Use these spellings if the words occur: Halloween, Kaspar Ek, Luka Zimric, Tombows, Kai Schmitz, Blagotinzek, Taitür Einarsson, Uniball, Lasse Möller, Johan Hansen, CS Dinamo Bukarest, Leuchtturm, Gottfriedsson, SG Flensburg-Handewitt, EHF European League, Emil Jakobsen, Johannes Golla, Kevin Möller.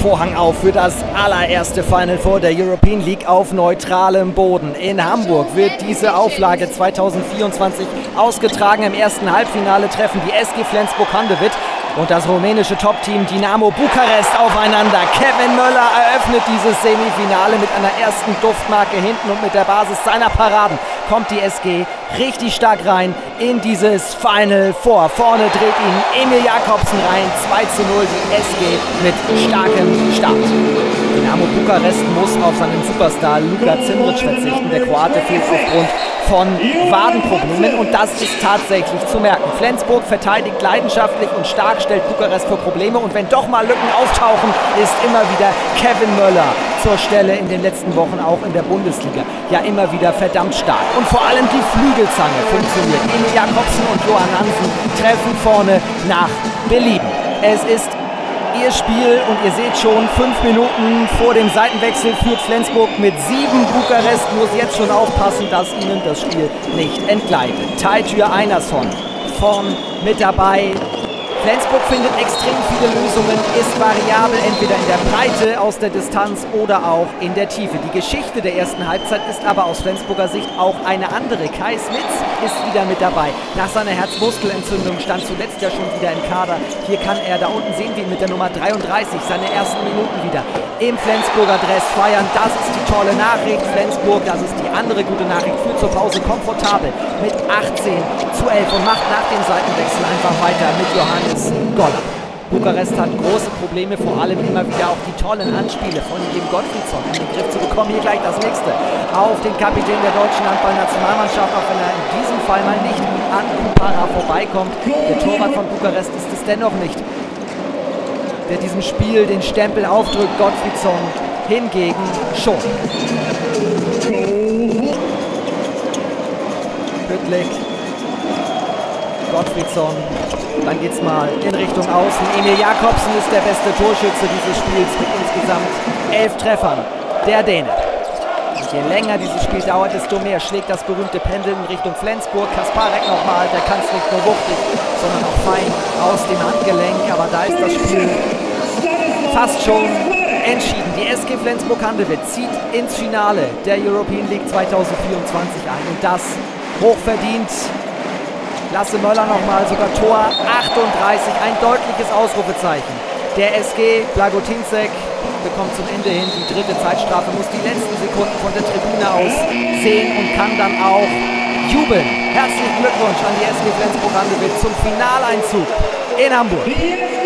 Vorhang auf für das allererste Final Four der European League auf neutralem Boden. In Hamburg wird diese Auflage 2024 ausgetragen. Im ersten Halbfinale treffen die SG Flensburg-Handewitt und das rumänische Top-Team Dinamo Bukarest aufeinander. Kevin Möller eröffnet dieses Semifinale mit einer ersten Duftmarke hinten und mit der Basis seiner Paraden kommt die SG richtig stark rein in dieses Final Four. Vorne dreht ihn Emil Jakobsen rein, 2:0, die SG mit starkem Start. Dinamo Bukarest muss auf seinen Superstar Luka Zimric verzichten. Der Kroate fehlt aufgrund von Wadenproblemen und das ist tatsächlich zu merken. Flensburg verteidigt leidenschaftlich und stark, stellt Bukarest vor Probleme und wenn doch mal Lücken auftauchen, ist immer wieder Kevin Möller zur Stelle, in den letzten Wochen auch in der Bundesliga. Ja, immer wieder verdammt stark. Und vor allem die Flügelzange funktioniert. Emil Jakobsen und Johan Hansen treffen vorne nach Belieben. Es ist ihr Spiel und ihr seht schon, 5 Minuten vor dem Seitenwechsel führt Flensburg mit 7. Bukarest muss jetzt schon aufpassen, dass ihnen das Spiel nicht entgleitet. Taitür Einarsson vorn mit dabei. Flensburg findet extrem viele Lösungen, ist variabel, entweder in der Breite, aus der Distanz oder auch in der Tiefe. Die Geschichte der ersten Halbzeit ist aber aus Flensburger Sicht auch eine andere. Kai Schmitz ist wieder mit dabei. Nach seiner Herzmuskelentzündung stand zuletzt ja schon wieder im Kader. Hier kann er, da unten sehen wir ihn mit der Nummer 33, seine ersten Minuten wieder im Flensburger Dress feiern. Das ist die tolle Nachricht. Flensburg, das ist die andere gute Nachricht, führt zur Pause komfortabel mit 18:11 und macht nach dem Seitenwechsel einfach weiter mit Johannes Golla. Bukarest hat große Probleme, vor allem immer wieder auch die tollen Anspiele von dem Gottfriedsson in den Griff zu bekommen. Hier gleich das nächste auf den Kapitän der deutschen Handballnationalmannschaft, auch wenn er in diesem Fall mal nicht an Kupara vorbeikommt. Der Torwart von Bukarest ist es dennoch nicht, der diesem Spiel den Stempel aufdrückt. Gottfriedsson hingegen schon. Püttlik, Gottfriedsson, dann geht's mal in Richtung Außen. Emil Jakobsen ist der beste Torschütze dieses Spiels mit insgesamt 11 Treffern, der Däne. Und je länger dieses Spiel dauert, desto mehr schlägt das berühmte Pendel in Richtung Flensburg. Kaspar Ek nochmal, der kann es nicht nur wuchtig, sondern auch fein aus dem Handgelenk. Aber da ist das Spiel fast schon entschieden. Die SG Flensburg-Handewitt zieht ins Finale der European League 2024 ein. Und das hochverdient. Lasse Möller nochmal, sogar Tor 38, ein deutliches Ausrufezeichen. Der SG Blagotinzek bekommt zum Ende hin die dritte Zeitstrafe, muss die letzten Sekunden von der Tribüne aus sehen und kann dann auch jubeln. Herzlichen Glückwunsch an die SG Flensburg-Handewitt zum Finaleinzug in Hamburg.